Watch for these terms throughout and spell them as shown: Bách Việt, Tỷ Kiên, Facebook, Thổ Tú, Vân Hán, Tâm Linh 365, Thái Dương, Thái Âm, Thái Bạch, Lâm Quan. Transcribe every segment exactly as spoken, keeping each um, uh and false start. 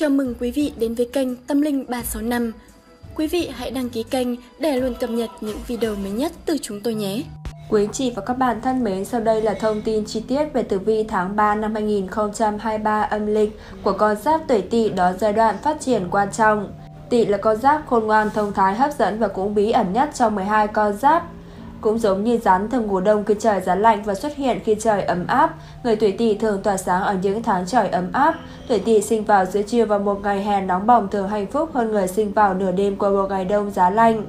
Chào mừng quý vị đến với kênh Tâm Linh ba sáu năm. Quý vị hãy đăng ký kênh để luôn cập nhật những video mới nhất từ chúng tôi nhé. Quý chị và các bạn thân mến, sau đây là thông tin chi tiết về tử vi tháng ba năm hai nghìn không trăm hai mươi ba âm lịch của con giáp tuổi Tỵ đó giai đoạn phát triển quan trọng. Tỵ là con giáp khôn ngoan, thông thái, hấp dẫn và cũng bí ẩn nhất trong mười hai con giáp. Cũng giống như rắn thường ngủ đông khi trời giá lạnh và xuất hiện khi trời ấm áp, người tuổi Tỵ thường tỏa sáng ở những tháng trời ấm áp. Tuổi Tỵ sinh vào giữa trưa vào một ngày hè nóng bỏng thường hạnh phúc hơn người sinh vào nửa đêm qua một ngày đông giá lạnh.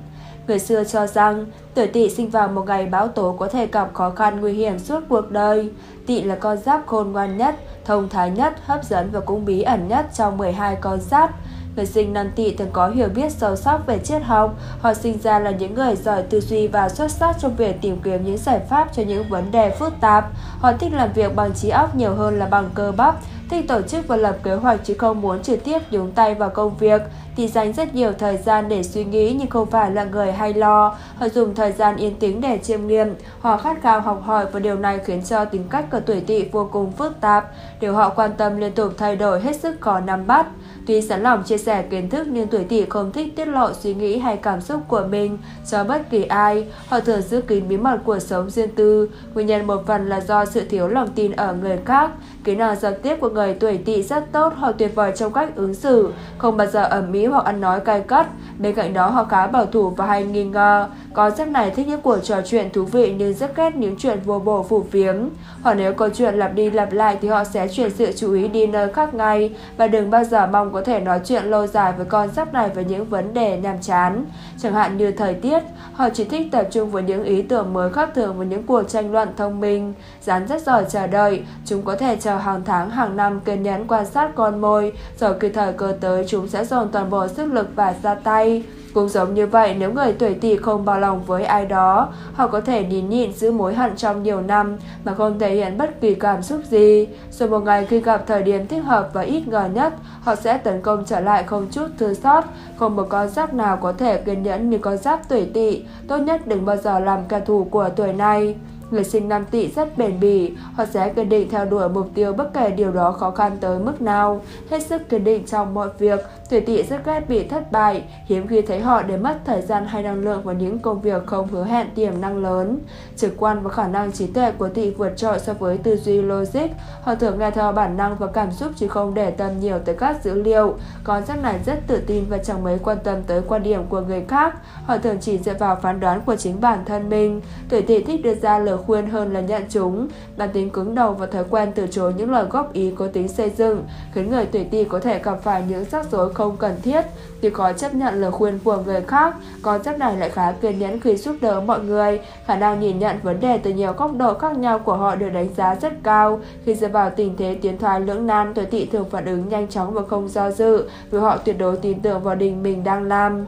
Người xưa cho rằng tuổi Tỵ sinh vào một ngày bão tố có thể gặp khó khăn nguy hiểm suốt cuộc đời. Tỵ là con giáp khôn ngoan nhất, thông thái nhất, hấp dẫn và cũng bí ẩn nhất trong mười hai con giáp. Người sinh năm Tỵ thường có hiểu biết sâu sắc về triết học, họ sinh ra là những người giỏi tư duy và xuất sắc trong việc tìm kiếm những giải pháp cho những vấn đề phức tạp. Họ thích làm việc bằng trí óc nhiều hơn là bằng cơ bắp, thích tổ chức và lập kế hoạch chứ không muốn trực tiếp nhúng tay vào công việc. Tỵ dành rất nhiều thời gian để suy nghĩ nhưng không phải là người hay lo, họ dùng thời gian yên tĩnh để chiêm nghiệm, họ khát khao học hỏi và điều này khiến cho tính cách của tuổi Tỵ vô cùng phức tạp, điều họ quan tâm liên tục thay đổi hết sức khó nắm bắt. Tuy sẵn lòng chia sẻ kiến thức nhưng tuổi Tỵ không thích tiết lộ suy nghĩ hay cảm xúc của mình cho bất kỳ ai, họ thường giữ kín bí mật cuộc sống riêng tư. Nguyên nhân một phần là do sự thiếu lòng tin ở người khác. Kỹ năng giao tiếp của người tuổi Tỵ rất tốt, họ tuyệt vời trong cách ứng xử, không bao giờ ầm ĩ hoặc ăn nói cay cắt. Bên cạnh đó họ khá bảo thủ và hay nghi ngờ. Con giáp này thích những cuộc trò chuyện thú vị nhưng rất ghét những chuyện vô bổ phù phiếm. Hoặc nếu câu chuyện lặp đi lặp lại thì họ sẽ chuyển sự chú ý đi nơi khác ngay, và đừng bao giờ mong có thể nói chuyện lâu dài với con giáp này về những vấn đề nhàm chán. Chẳng hạn như thời tiết, họ chỉ thích tập trung vào những ý tưởng mới khác thường và những cuộc tranh luận thông minh. Rắn rất giỏi chờ đợi, chúng có thể chờ hàng tháng, hàng năm kiên nhẫn quan sát con mồi, rồi khi thời cơ tới chúng sẽ dồn toàn bộ sức lực và ra tay. Cũng giống như vậy, nếu người tuổi Tỵ không bao lòng với ai đó, họ có thể nín nhịn giữ mối hận trong nhiều năm mà không thể hiện bất kỳ cảm xúc gì. Rồi một ngày khi gặp thời điểm thích hợp và ít ngờ nhất, họ sẽ tấn công trở lại không chút thương xót. Không một con giáp nào có thể kiên nhẫn như con giáp tuổi Tỵ, tốt nhất đừng bao giờ làm kẻ thù của tuổi này. Người sinh năm Tỵ rất bền bỉ, họ sẽ kiên định theo đuổi mục tiêu bất kể điều đó khó khăn tới mức nào, hết sức kiên định trong mọi việc. Tuổi Tỵ rất ghét bị thất bại, hiếm khi thấy họ để mất thời gian hay năng lượng vào những công việc không hứa hẹn tiềm năng lớn. Trực quan và khả năng trí tuệ của Tỵ vượt trội so với tư duy logic, họ thường nghe theo bản năng và cảm xúc chứ không để tâm nhiều tới các dữ liệu. Con giáp này rất tự tin và chẳng mấy quan tâm tới quan điểm của người khác, họ thường chỉ dựa vào phán đoán của chính bản thân mình. Tuổi Tỵ thích đưa ra lời khuyên hơn là nhận chúng, bản tính cứng đầu và thói quen từ chối những lời góp ý có tính xây dựng khiến người tuổi Tỵ có thể gặp phải những rắc rối không cần thiết. Tuy khó chấp nhận lời khuyên của người khác, con giáp này lại khá kiên nhẫn khi giúp đỡ mọi người. Khả năng nhìn nhận vấn đề từ nhiều góc độ khác nhau của họ được đánh giá rất cao. Khi rơi vào tình thế tiến thoái lưỡng nan, tuổi Tỵ thường phản ứng nhanh chóng và không do dự vì họ tuyệt đối tin tưởng vào điều mình đang làm.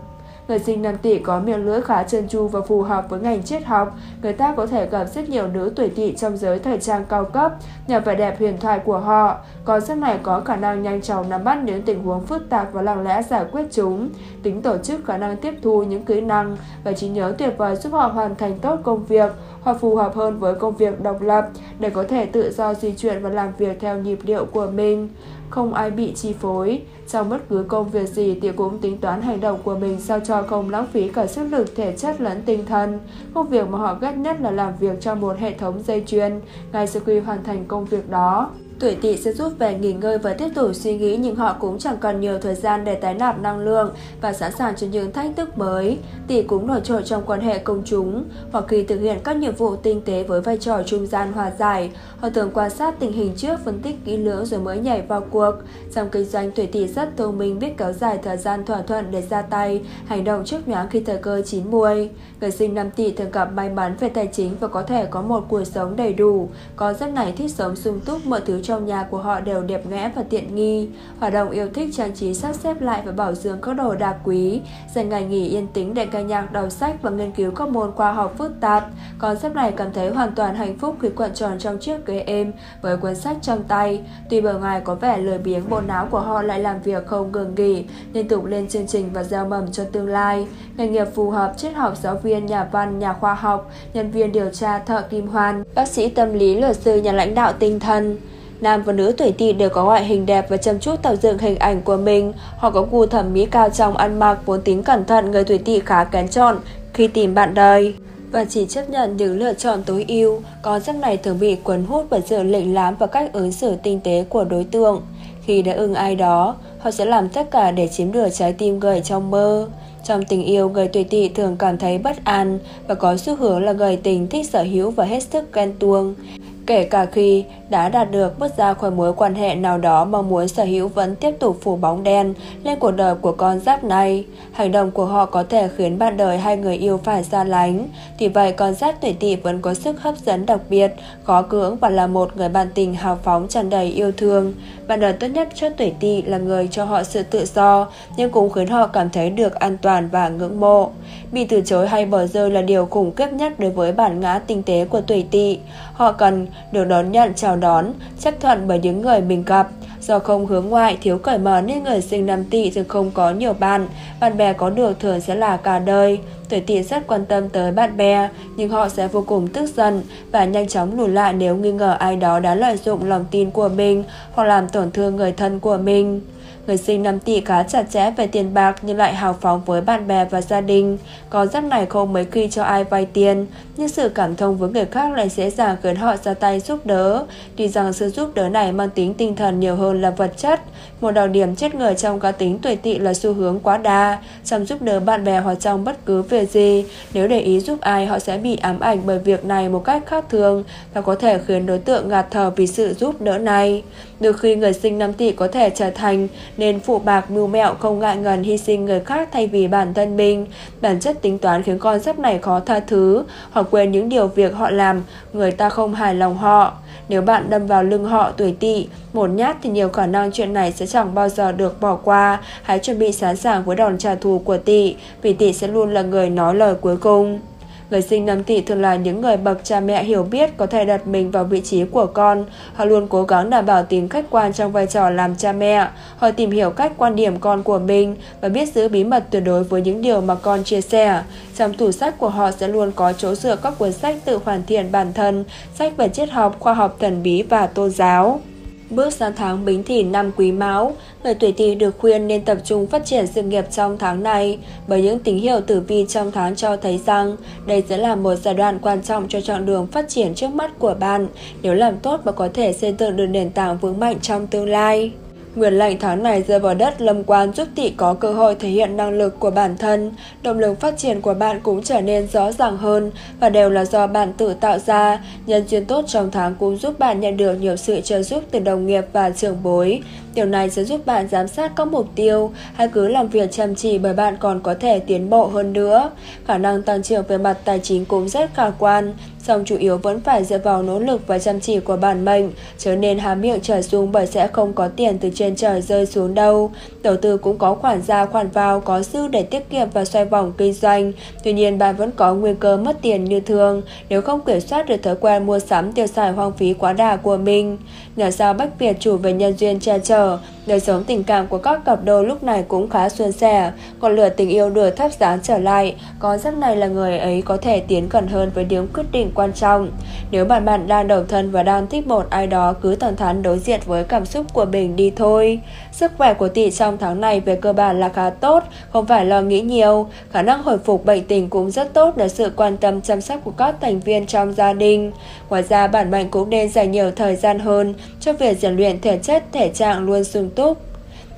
Người sinh năm Tỵ có miệng lưỡi khá trơn tru và phù hợp với ngành triết học. Người ta có thể gặp rất nhiều nữ tuổi Tỵ trong giới thời trang cao cấp nhờ vẻ đẹp huyền thoại của họ. Con giáp này có khả năng nhanh chóng nắm bắt những tình huống phức tạp và lặng lẽ giải quyết chúng. Tính tổ chức, khả năng tiếp thu những kỹ năng và trí nhớ tuyệt vời giúp họ hoàn thành tốt công việc. Họ phù hợp hơn với công việc độc lập để có thể tự do di chuyển và làm việc theo nhịp điệu của mình. Không ai bị chi phối. Trong bất cứ công việc gì, Tỵ cũng tính toán hành động của mình sao cho không lãng phí cả sức lực thể chất lẫn tinh thần. Công việc mà họ ghét nhất là làm việc trong một hệ thống dây chuyền. Ngay sau khi hoàn thành công việc đó, tuổi Tỵ sẽ rút về nghỉ ngơi và tiếp tục suy nghĩ, nhưng họ cũng chẳng cần nhiều thời gian để tái nạp năng lượng và sẵn sàng cho những thách thức mới. Tỵ cũng nổi trội trong quan hệ công chúng, hoặc khi thực hiện các nhiệm vụ tinh tế với vai trò trung gian hòa giải. Họ thường quan sát tình hình trước, phân tích kỹ lưỡng rồi mới nhảy vào cuộc. Trong kinh doanh, tuổi Tỵ rất thông minh, biết kéo dài thời gian thỏa thuận để ra tay, hành động chớp nhoáng khi thời cơ chín muồi. Người sinh năm Tỵ thường gặp may mắn về tài chính và có thể có một cuộc sống đầy đủ. Con giáp này thích sống sung túc, mọi thứ trong nhà của họ đều đẹp đẽ và tiện nghi. Hoạt động yêu thích trang trí, sắp xếp lại và bảo dưỡng các đồ đạc quý, dành ngày nghỉ yên tĩnh để ca nhạc, đọc sách và nghiên cứu các môn khoa học phức tạp. Con giáp này cảm thấy hoàn toàn hạnh phúc khi cuộn tròn trong chiếc ghế êm với cuốn sách trong tay. Tuy bề ngoài có vẻ lười biếng, bộ não của họ lại làm việc không ngừng nghỉ, liên tục lên chương trình và gieo mầm cho tương lai. Nghề nghiệp phù hợp: triết học, giáo viên, nhà văn, nhà khoa học, nhân viên điều tra, thợ kim hoàn, bác sĩ tâm lý, luật sư, nhà lãnh đạo tinh thần. Nam và nữ tuổi Tỵ đều có ngoại hình đẹp và chăm chút tạo dựng hình ảnh của mình. Họ có gu thẩm mỹ cao trong ăn mặc, vốn tính cẩn thận, người tuổi Tỵ khá kén chọn khi tìm bạn đời và chỉ chấp nhận những lựa chọn tối ưu. Con giáp này thường bị cuốn hút bởi sự lịch lãm và cách ứng xử tinh tế của đối tượng. Khi đã ưng ai đó, họ sẽ làm tất cả để chiếm được trái tim người trong mơ. Trong tình yêu, người tuổi Tỵ thường cảm thấy bất an và có xu hướng là người tình thích sở hữu và hết sức ghen tuông. Kể cả khi đã đạt được bước ra khỏi mối quan hệ nào đó, mong muốn sở hữu vẫn tiếp tục phủ bóng đen lên cuộc đời của con giáp này. Hành động của họ có thể khiến bạn đời hay người yêu phải xa lánh. Tuy vậy, con giáp tuổi Tỵ vẫn có sức hấp dẫn đặc biệt, khó cưỡng và là một người bạn tình hào phóng, tràn đầy yêu thương. Bạn đời tốt nhất cho tuổi Tỵ là người cho họ sự tự do, nhưng cũng khiến họ cảm thấy được an toàn và ngưỡng mộ. Bị từ chối hay bỏ rơi là điều khủng khiếp nhất đối với bản ngã tinh tế của tuổi Tỵ. Họ cần được đón nhận, chào đón, chấp thuận bởi những người mình gặp. Do không hướng ngoại, thiếu cởi mở nên người sinh năm Tỵ thường không có nhiều bạn. Bạn bè có được thường sẽ là cả đời. Tuổi Tỵ rất quan tâm tới bạn bè, nhưng họ sẽ vô cùng tức giận và nhanh chóng lùi lại nếu nghi ngờ ai đó đã lợi dụng lòng tin của mình hoặc làm tổn thương người thân của mình. Người sinh năm Tỵ khá chặt chẽ về tiền bạc nhưng lại hào phóng với bạn bè và gia đình. Con giáp này không mấy khi cho ai vay tiền, nhưng sự cảm thông với người khác lại dễ dàng khiến họ ra tay giúp đỡ. Tuy rằng sự giúp đỡ này mang tính tinh thần nhiều hơn là vật chất. Một đặc điểm chết người trong cá tính tuổi Tỵ là xu hướng quá đa trong giúp đỡ bạn bè hoặc trong bất cứ việc gì. Nếu để ý giúp ai, họ sẽ bị ám ảnh bởi việc này một cách khác thường và có thể khiến đối tượng ngạt thở vì sự giúp đỡ này. Đôi khi người sinh năm Tỵ có thể trở thành nên phụ bạc mưu mẹo, không ngại ngần hy sinh người khác thay vì bản thân mình. Bản chất tính toán khiến con giáp này khó tha thứ. Họ quên những điều việc họ làm người ta không hài lòng họ. Nếu bạn đâm vào lưng họ tuổi Tỵ một nhát thì nhiều khả năng chuyện này sẽ chẳng bao giờ được bỏ qua. Hãy chuẩn bị sẵn sàng với đòn trả thù của Tỵ, vì Tỵ sẽ luôn là người nói lời cuối cùng. Người sinh năm Tỵ thường là những người bậc cha mẹ hiểu biết, có thể đặt mình vào vị trí của con. Họ luôn cố gắng đảm bảo tính khách quan trong vai trò làm cha mẹ. Họ tìm hiểu cách quan điểm con của mình và biết giữ bí mật tuyệt đối với những điều mà con chia sẻ. Trong tủ sách của họ sẽ luôn có chỗ dựa các cuốn sách tự hoàn thiện bản thân, sách về triết học, khoa học thần bí và tôn giáo. Bước sang tháng Bính Thìn năm Quý Mão, người tuổi Tỵ được khuyên nên tập trung phát triển sự nghiệp trong tháng này, bởi những tín hiệu tử vi trong tháng cho thấy rằng đây sẽ là một giai đoạn quan trọng cho chặng đường phát triển trước mắt của bạn. Nếu làm tốt, bạn có thể xây dựng được nền tảng vững mạnh trong tương lai. Nguyên lệnh tháng này rơi vào đất Lâm Quan giúp Tỵ có cơ hội thể hiện năng lực của bản thân. Động lực phát triển của bạn cũng trở nên rõ ràng hơn và đều là do bạn tự tạo ra. Nhân duyên tốt trong tháng cũng giúp bạn nhận được nhiều sự trợ giúp từ đồng nghiệp và trưởng bối. Điều này sẽ giúp bạn giám sát các mục tiêu. Hãy cứ làm việc chăm chỉ bởi bạn còn có thể tiến bộ hơn nữa. Khả năng tăng trưởng về mặt tài chính cũng rất khả quan, song chủ yếu vẫn phải dựa vào nỗ lực và chăm chỉ của bản mệnh. Trở nên há miệng trở xuống bởi sẽ không có tiền từ trên trời rơi xuống đâu. Đầu tư cũng có khoản ra khoản vào, có dư để tiết kiệm và xoay vòng kinh doanh. Tuy nhiên, bạn vẫn có nguy cơ mất tiền như thường nếu không kiểm soát được thói quen mua sắm tiêu xài hoang phí quá đà của mình. Nhà sao Bách Việt chủ về nhân duyên che chở. Đời sống tình cảm của các cặp đôi lúc này cũng khá suôn sẻ, còn lửa tình yêu được thắp sáng trở lại. Con giáp này là người ấy có thể tiến gần hơn với những quyết định quan trọng. Nếu bạn bạn đang độc thân và đang thích một ai đó, cứ thẳng thắn đối diện với cảm xúc của mình đi thôi. Sức khỏe của Tỵ trong tháng này về cơ bản là khá tốt, không phải lo nghĩ nhiều. Khả năng hồi phục bệnh tình cũng rất tốt nhờ sự quan tâm chăm sóc của các thành viên trong gia đình. Ngoài ra, bản mệnh cũng nên dành nhiều thời gian hơn cho việc rèn luyện thể chất, thể trạng luôn sung túc.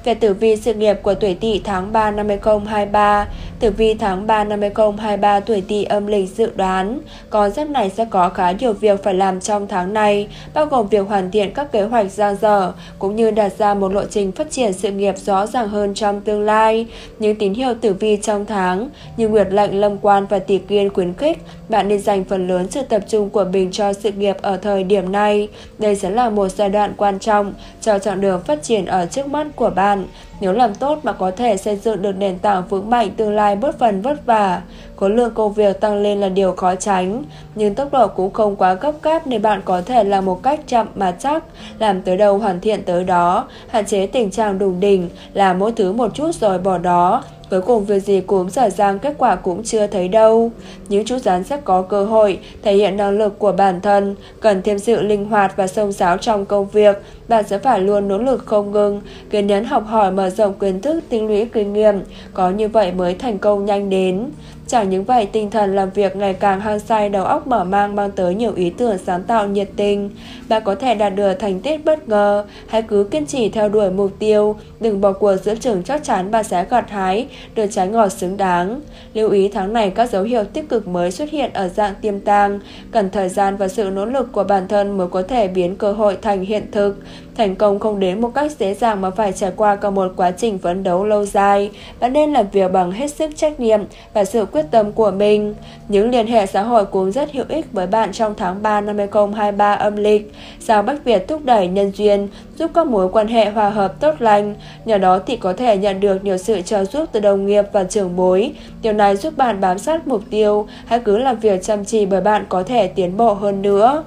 Về tử vi sự nghiệp của tuổi Tỵ tháng ba năm hai không hai ba, tử vi tháng ba năm hai không hai ba tuổi Tỵ âm lịch dự đoán con giáp này sẽ có khá nhiều việc phải làm trong tháng này, bao gồm việc hoàn thiện các kế hoạch dang dở cũng như đặt ra một lộ trình phát triển sự nghiệp rõ ràng hơn trong tương lai. Những tín hiệu tử vi trong tháng như nguyệt lệnh, lâm quan và tỷ kiên khuyến khích bạn nên dành phần lớn sự tập trung của mình cho sự nghiệp ở thời điểm này. Đây sẽ là một giai đoạn quan trọng cho chặng đường phát triển ở trước mắt của bạn. Nếu làm tốt, bạn có thể xây dựng được nền tảng vững mạnh tương lai bớt phần vất vả. Khối lượng công việc tăng lên là điều khó tránh, nhưng tốc độ cũng không quá gấp gáp để bạn có thể làm một cách chậm mà chắc, làm tới đâu hoàn thiện tới đó, hạn chế tình trạng đùng đỉnh, làm mỗi thứ một chút rồi bỏ đó. Cuối cùng việc gì cũng dở dang, kết quả cũng chưa thấy đâu. Những chú rắn sẽ có cơ hội thể hiện năng lực của bản thân, cần thêm sự linh hoạt và xông xáo trong công việc. Bạn sẽ phải luôn nỗ lực không ngừng, kiên nhẫn học hỏi, mở rộng kiến thức, tích lũy kinh nghiệm. Có như vậy mới thành công nhanh đến. Chẳng những vậy, tinh thần làm việc ngày càng hăng say, đầu óc mở mang, mang tới nhiều ý tưởng sáng tạo nhiệt tình. Bạn có thể đạt được thành tích bất ngờ. Hãy cứ kiên trì theo đuổi mục tiêu, đừng bỏ cuộc giữa chừng, chắc chắn bạn sẽ gặt hái được trái ngọt xứng đáng. Lưu ý tháng này các dấu hiệu tích cực mới xuất hiện ở dạng tiềm tàng, cần thời gian và sự nỗ lực của bản thân mới có thể biến cơ hội thành hiện thực. Thành công không đến một cách dễ dàng mà phải trải qua cả một quá trình phấn đấu lâu dài. Bạn nên làm việc bằng hết sức trách nhiệm và sự quyết tâm của mình. Những liên hệ xã hội cũng rất hữu ích với bạn trong tháng ba năm hai không hai ba âm lịch. Sao Bách Việt thúc đẩy nhân duyên, giúp các mối quan hệ hòa hợp tốt lành. Nhờ đó thì có thể nhận được nhiều sự trợ giúp từ đồng nghiệp và trưởng bối. Điều này giúp bạn bám sát mục tiêu. Hãy cứ làm việc chăm chỉ bởi bạn có thể tiến bộ hơn nữa.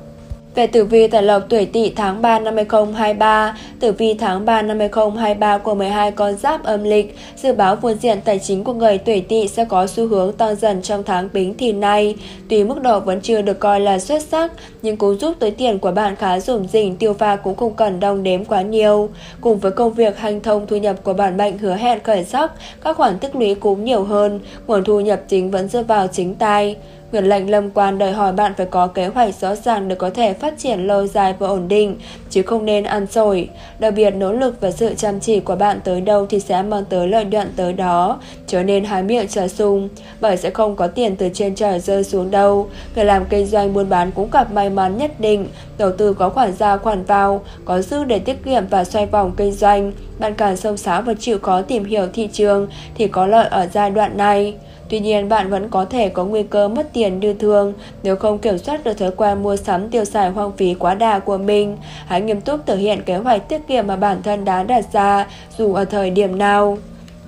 Về tử vi tài lộc tuổi Tỵ tháng ba năm hai không hai ba, tử vi tháng ba năm hai không hai ba của mười hai con giáp âm lịch, dự báo phương diện tài chính của người tuổi Tỵ sẽ có xu hướng tăng dần trong tháng Bính Thìn này. Tuy mức độ vẫn chưa được coi là xuất sắc, nhưng cũng giúp túi tiền của bạn khá rủng rỉnh, tiêu pha cũng không cần đong đếm quá nhiều. Cùng với công việc hanh thông, thu nhập của bạn mệnh hứa hẹn khởi sắc, các khoản tích lũy cũng nhiều hơn, nguồn thu nhập chính vẫn dựa vào chính tài. Nguyệt lệnh Lâm Quan đòi hỏi bạn phải có kế hoạch rõ ràng để có thể phát triển lâu dài và ổn định, chứ không nên ăn sổi. Đặc biệt, nỗ lực và sự chăm chỉ của bạn tới đâu thì sẽ mang tới lợi nhuận tới đó, trở nên há miệng chờ sung, bởi sẽ không có tiền từ trên trời rơi xuống đâu. Người làm kinh doanh buôn bán cũng gặp may mắn nhất định, đầu tư có khoản ra khoản vào, có dư để tiết kiệm và xoay vòng kinh doanh. Bạn càng sâu sáo và chịu khó tìm hiểu thị trường thì có lợi ở giai đoạn này. Tuy nhiên, bạn vẫn có thể có nguy cơ mất tiền như thường nếu không kiểm soát được thói quen mua sắm tiêu xài hoang phí quá đà của mình. Hãy nghiêm túc thực hiện kế hoạch tiết kiệm mà bản thân đã đặt ra, dù ở thời điểm nào.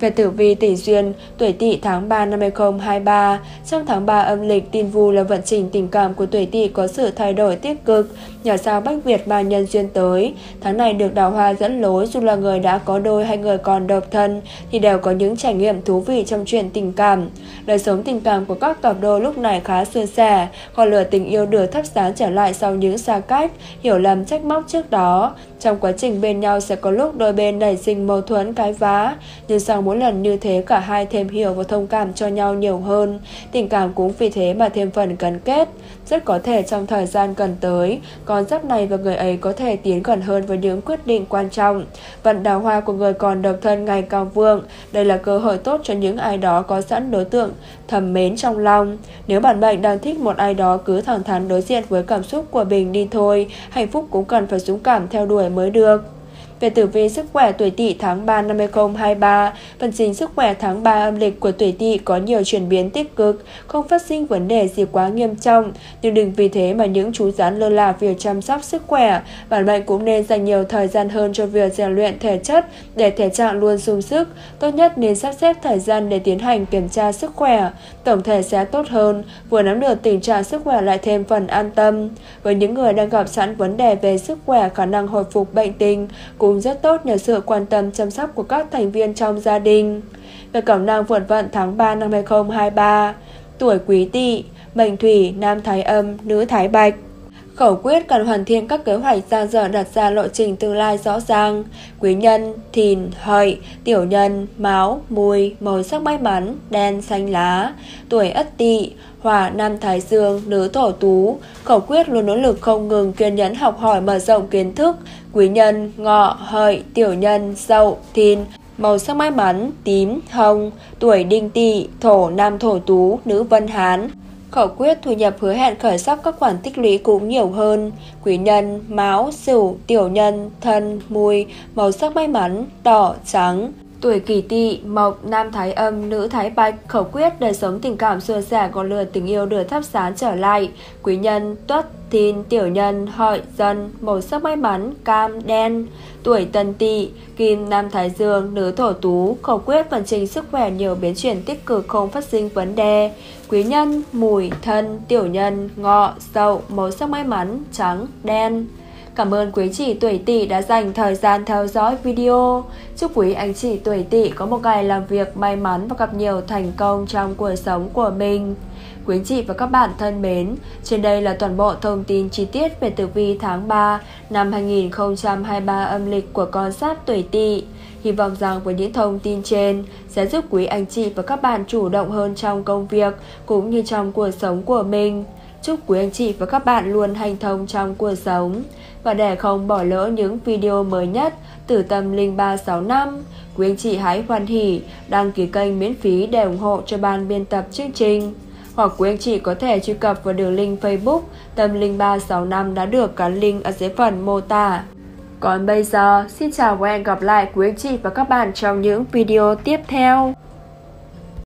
Về tử vi tỷ duyên, tuổi Tỵ tháng ba năm hai không hai ba, trong tháng ba âm lịch, tin Vu là vận trình tình cảm của tuổi Tỵ có sự thay đổi tích cực. Nhờ sao Bách Việt mang nhân duyên tới, tháng này được đào hoa dẫn lối, dù là người đã có đôi hay người còn độc thân thì đều có những trải nghiệm thú vị trong chuyện tình cảm. Đời sống tình cảm của các cặp đôi lúc này khá suôn sẻ, còn lửa tình yêu được thắp sáng trở lại sau những xa cách, hiểu lầm, trách móc trước đó. Trong quá trình bên nhau sẽ có lúc đôi bên nảy sinh mâu thuẫn, cãi vã, nhưng sau mỗi lần như thế, cả hai thêm hiểu và thông cảm cho nhau nhiều hơn. Tình cảm cũng vì thế mà thêm phần gắn kết. Rất có thể trong thời gian gần tới, con giáp này và người ấy có thể tiến gần hơn với những quyết định quan trọng. Vận đào hoa của người còn độc thân ngày càng vượng. Đây là cơ hội tốt cho những ai đó có sẵn đối tượng thầm mến trong lòng. Nếu bạn mệnh đang thích một ai đó, cứ thẳng thắn đối diện với cảm xúc của mình đi thôi. Hạnh phúc cũng cần phải dũng cảm theo đuổi mới được. Về tử vi sức khỏe tuổi Tỵ tháng ba năm hai không hai ba, vận trình sức khỏe tháng ba âm lịch của tuổi Tỵ có nhiều chuyển biến tích cực, không phát sinh vấn đề gì quá nghiêm trọng, nhưng đừng vì thế mà những chú rắn lơ là việc chăm sóc sức khỏe. Bản mệnh cũng nên dành nhiều thời gian hơn cho việc rèn luyện thể chất để thể trạng luôn sung sức. Tốt nhất nên sắp xếp thời gian để tiến hành kiểm tra sức khỏe, tổng thể sẽ tốt hơn, vừa nắm được tình trạng sức khỏe lại thêm phần an tâm. Với những người đang gặp sẵn vấn đề về sức khỏe, khả năng hồi phục bệnh tình cũng rất tốt nhờ sự quan tâm chăm sóc của các thành viên trong gia đình. Về cẩm nang vượt vận tháng ba năm hai không hai ba, tuổi Quý Tỵ, mệnh Thủy, nam Thái Âm, nữ Thái Bạch. Khẩu quyết cần hoàn thiện các kế hoạch giang dở, đặt ra lộ trình tương lai rõ ràng. Quý nhân Thìn, Hợi, tiểu nhân Mão, Mùi, màu sắc may mắn đen, xanh lá. Tuổi Ất Tỵ, hỏa, nam Thái Dương, nữ Thổ Tú. Khẩu quyết luôn nỗ lực không ngừng, kiên nhẫn học hỏi, mở rộng kiến thức. Quý nhân Ngọ, Hợi, tiểu nhân Dậu, Thìn, màu sắc may mắn tím, hồng. Tuổi Đinh Tỵ, thổ, nam Thổ Tú, nữ Vân Hán. Khẩu quyết thu nhập hứa hẹn khởi sắc, các khoản tích lũy cũng nhiều hơn. Quý nhân Mão, Sửu, tiểu nhân Thân, Mùi, màu sắc may mắn đỏ, trắng. Tuổi Kỷ Tỵ, mộc, nam thái âm, nữ thái bạch, khẩu quyết đời sống tình cảm xuân sẻ, ngọn lửa tình yêu được thắp sáng trở lại. Quý nhân Tuất, Thìn, tiểu nhân Hợi, Dần, màu sắc may mắn cam, đen. Tuổi Tân Tỵ, kim, nam thái dương, nữ thổ tú, khẩu quyết vận trình sức khỏe nhiều biến chuyển tích cực, không phát sinh vấn đề. Quý nhân Mùi, thân, tiểu nhân Ngọ, Dậu, màu sắc may mắn trắng, đen. Cảm ơn quý chị tuổi Tỵ đã dành thời gian theo dõi video. Chúc quý anh chị tuổi Tỵ có một ngày làm việc may mắn và gặp nhiều thành công trong cuộc sống của mình. Quý anh chị và các bạn thân mến, trên đây là toàn bộ thông tin chi tiết về tử vi tháng ba năm hai nghìn không trăm hai mươi ba âm lịch của con giáp tuổi Tỵ. Hy vọng rằng với những thông tin trên sẽ giúp quý anh chị và các bạn chủ động hơn trong công việc cũng như trong cuộc sống của mình. Chúc quý anh chị và các bạn luôn hanh thông trong cuộc sống. Và để không bỏ lỡ những video mới nhất từ Tâm Linh ba sáu năm, quý anh chị hãy hoan hỉ đăng ký kênh miễn phí để ủng hộ cho ban biên tập chương trình. Hoặc quý anh chị có thể truy cập vào đường link Facebook Tâm Linh ba sáu năm đã được gắn link ở dưới phần mô tả. Còn bây giờ, xin chào và hẹn gặp lại quý anh chị và các bạn trong những video tiếp theo.